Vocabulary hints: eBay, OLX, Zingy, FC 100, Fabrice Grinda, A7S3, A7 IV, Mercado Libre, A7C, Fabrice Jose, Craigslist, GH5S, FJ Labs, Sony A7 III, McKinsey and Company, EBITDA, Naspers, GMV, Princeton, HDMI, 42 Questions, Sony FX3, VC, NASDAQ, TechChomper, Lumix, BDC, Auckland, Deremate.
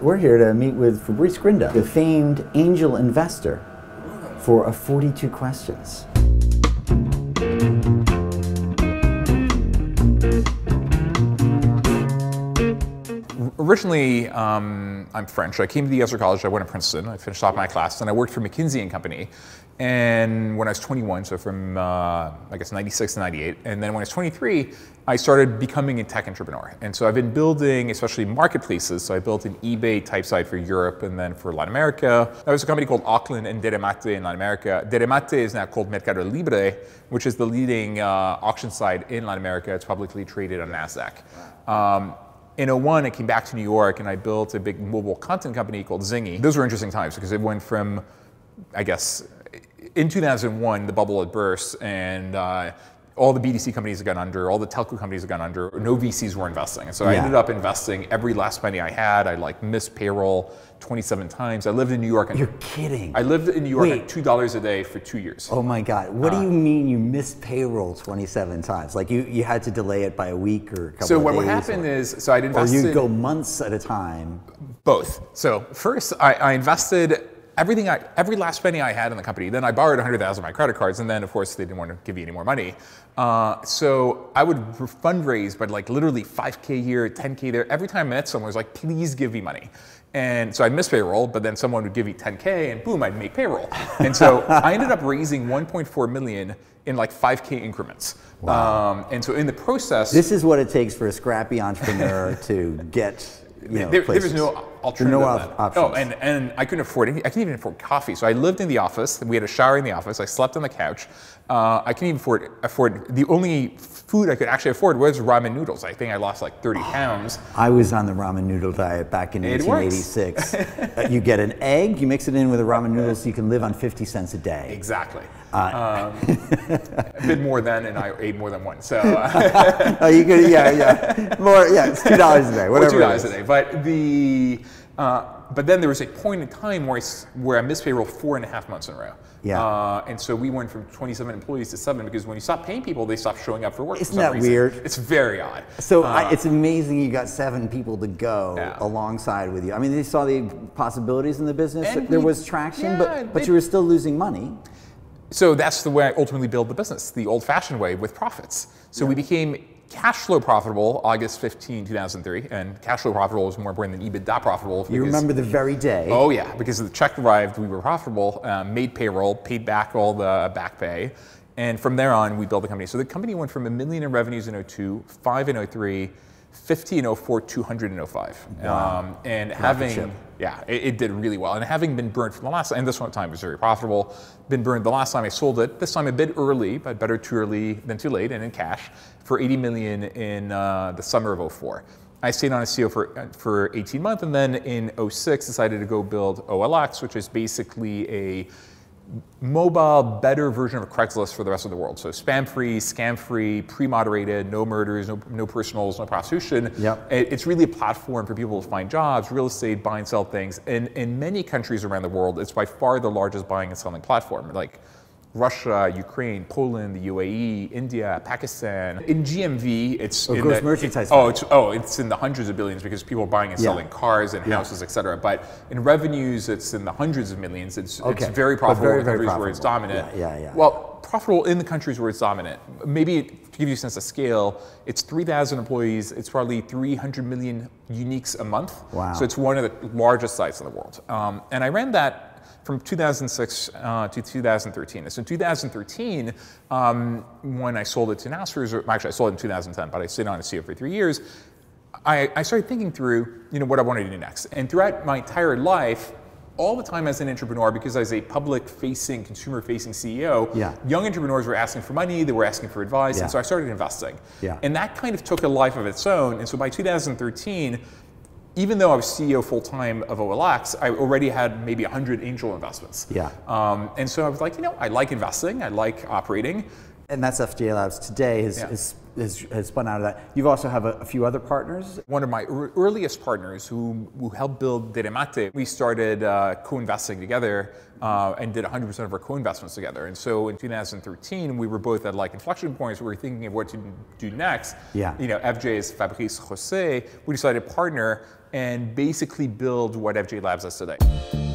We're here to meet with Fabrice Grinda, the famed angel investor, for a 42 questions. Originally, I'm French. I came to the U.S. for college. I went to Princeton. I finished off my class, and I worked for McKinsey and Company. And when I was 21, so from I guess 96 to 98, and then when I was 23, I started becoming a tech entrepreneur. And so I've been building, especially marketplaces. So I built an eBay type site for Europe and then for Latin America. There was a company called Auckland and Deremate in Latin America. Deremate is now called Mercado Libre, which is the leading auction site in Latin America. It's publicly traded on NASDAQ. In 2001, I came back to New York and I built a big mobile content company called Zingy. Those were interesting times because it went from, I guess, in 2001, the bubble had burst and all the BDC companies had gone under, all the telco companies had gone under, no VCs were investing. And so I ended up investing every last penny I had. I like missed payroll 27 times. I lived in New York. You're kidding. I lived in New York at $2 a day for 2 years. Oh my God. What do you mean you missed payroll 27 times? Like you had to delay it by a week or a couple of days? So what happened is, so I'd invested. Or you go months at a time. Both. So first I invested every last penny I had in the company. Then I borrowed $100,000 of my credit cards, and then of course they didn't want to give you any more money. So I would fundraise, but like literally 5K here, 10K there. Every time I met someone, I was like, please give me money. And so I'd miss payroll, but then someone would give me 10K and boom, I'd make payroll. And so I ended up raising 1.4 million in like 5K increments. Wow. And so in the process— This is what it takes for a scrappy entrepreneur to get, you know, there was no alternative. No options. Oh, and I couldn't afford anything. I couldn't even afford coffee. So I lived in the office. We had a shower in the office. I slept on the couch. I couldn't even afford the only food I could actually afford was ramen noodles. I think I lost like 30 pounds. I was on the ramen noodle diet back in 1986. You get an egg, you mix it in with the ramen noodles, so you can live on 50 cents a day. Exactly. A bit more than, and I ate more than one. So oh, you could, yeah, more, yeah. It's $2 a day, whatever. Or $2 a day, but the. But then there was a point in time where I missed payroll 4.5 months in a row. Yeah. And so we went from 27 employees to 7 because when you stop paying people, they stop showing up for work. Isn't that weird? It's very odd. So it's amazing you got 7 people to go alongside with you. I mean, they saw the possibilities in the business. And there was traction, but you were still losing money. So that's the way I ultimately built the business, the old-fashioned way with profits. So we became cash flow profitable August 15, 2003, and cash flow profitable was more important than EBITDA profitable. You remember the very day. Oh yeah, because the check arrived, we were profitable, made payroll, paid back all the back pay, and from there on we built the company. So the company went from $1 million in revenues in 02, 5 in 03, 50 in 04, 200 in 05. Wow. And having, it did really well. And having been burned from the last time, and this one time was very profitable, been burned the last time I sold it, this time a bit early, but better too early than too late, and in cash, for 80 million in the summer of 04. I stayed on as CEO for 18 months, and then in 06 decided to go build OLX, which is basically a mobile, better version of Craigslist for the rest of the world. So spam-free, scam-free, pre-moderated, no murders, no personals, no prostitution. Yep. It's really a platform for people to find jobs, real estate, buy and sell things. And in many countries around the world, it's by far the largest buying and selling platform. Like Russia, Ukraine, Poland, the UAE, India, Pakistan. In GMV, it's it's in the hundreds of billions because people are buying and selling cars and houses, etc. But in revenues, it's in the hundreds of millions. It's very profitable in countries where it's dominant. Yeah. Well, profitable in the countries where it's dominant. Maybe to give you a sense of scale, it's 3,000 employees. It's probably 300 million uniques a month. Wow. So it's one of the largest sites in the world. And I ran that from 2006 to 2013. And so in 2013, when I sold it to Naspers, or actually I sold it in 2010, but I stayed on as CEO for 3 years, I started thinking through, what I wanted to do next. And throughout my entire life, all the time as an entrepreneur, because I was a public-facing, consumer-facing CEO, young entrepreneurs were asking for money, they were asking for advice, and so I started investing. Yeah. And that kind of took a life of its own, and so by 2013, even though I was CEO full-time of OLX, I already had maybe 100 angel investments. Yeah. And so I was like, I like investing, I like operating. And that's FJ Labs today has spun out of that. You also have a few other partners. One of my earliest partners who helped build Deremate, we started co-investing together and did 100% of our co-investments together. And so in 2013, we were both at like inflection points where we were thinking of what to do next. Yeah. FJ's Fabrice Jose, we decided to partner and basically build what FJ Labs is today.